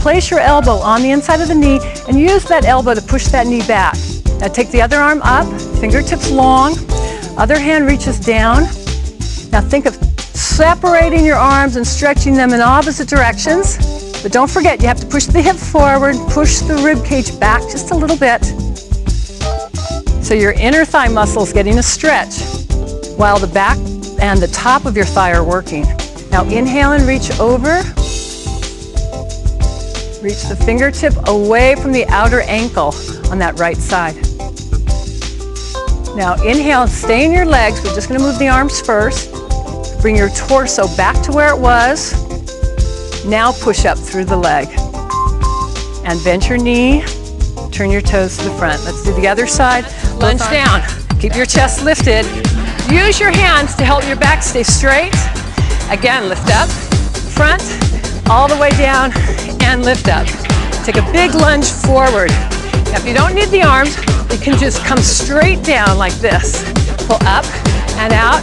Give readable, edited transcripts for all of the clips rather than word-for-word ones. Place your elbow on the inside of the knee and use that elbow to push that knee back. Now take the other arm up, fingertips long, other hand reaches down. Now think of separating your arms and stretching them in opposite directions. But don't forget, you have to push the hip forward, push the rib cage back just a little bit. So your inner thigh muscle is getting a stretch while the back and the top of your thigh are working. Now inhale and reach over. Reach the fingertip away from the outer ankle on that right side. Now inhale, stay in your legs. We're just going to move the arms first. Bring your torso back to where it was. Now push up through the leg. And bend your knee, turn your toes to the front. Let's do the other side. Lunge down. Keep your chest lifted. Use your hands to help your back stay straight. Again, lift up, front, all the way down, and lift up. Take a big lunge forward. Now, if you don't need the arms, you can just come straight down like this. Pull up and out,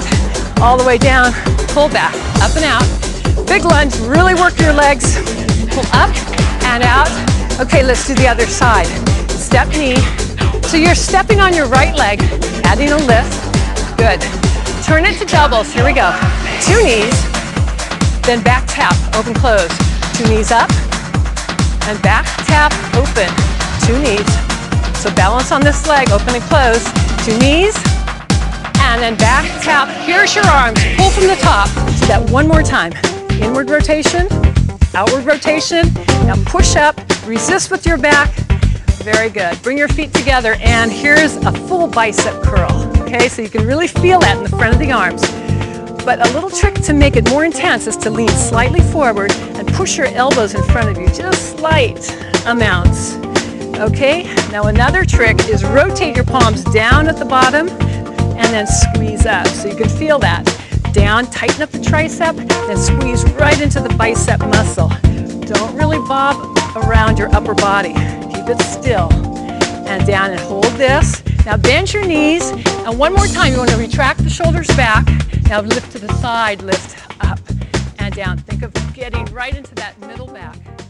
all the way down, pull back, up and out. Big lunge, really work your legs. Pull up and out. Okay, let's do the other side. Step knee. So you're stepping on your right leg, adding a lift. Good. Turn it to doubles, here we go. Two knees, then back tap, open, close. Two knees up, and back tap, open. Two knees. So balance on this leg, open and close. Two knees, and then back tap. Here's your arms, pull from the top. Do that one more time. Inward rotation, outward rotation. Now push up, resist with your back. Very good. Bring your feet together, and here's a full bicep curl. Okay, so you can really feel that in the front of the arms. But a little trick to make it more intense is to lean slightly forward and push your elbows in front of you, just slight amounts. Okay, now another trick is rotate your palms down at the bottom and then squeeze up. So you can feel that. Down, tighten up the tricep, then squeeze right into the bicep muscle. Don't really bob around your upper body. Keep it still. And down and hold this. Now bend your knees. And one more time, you want to retract the shoulders back. Now lift to the side, lift up and down. Think of getting right into that middle back.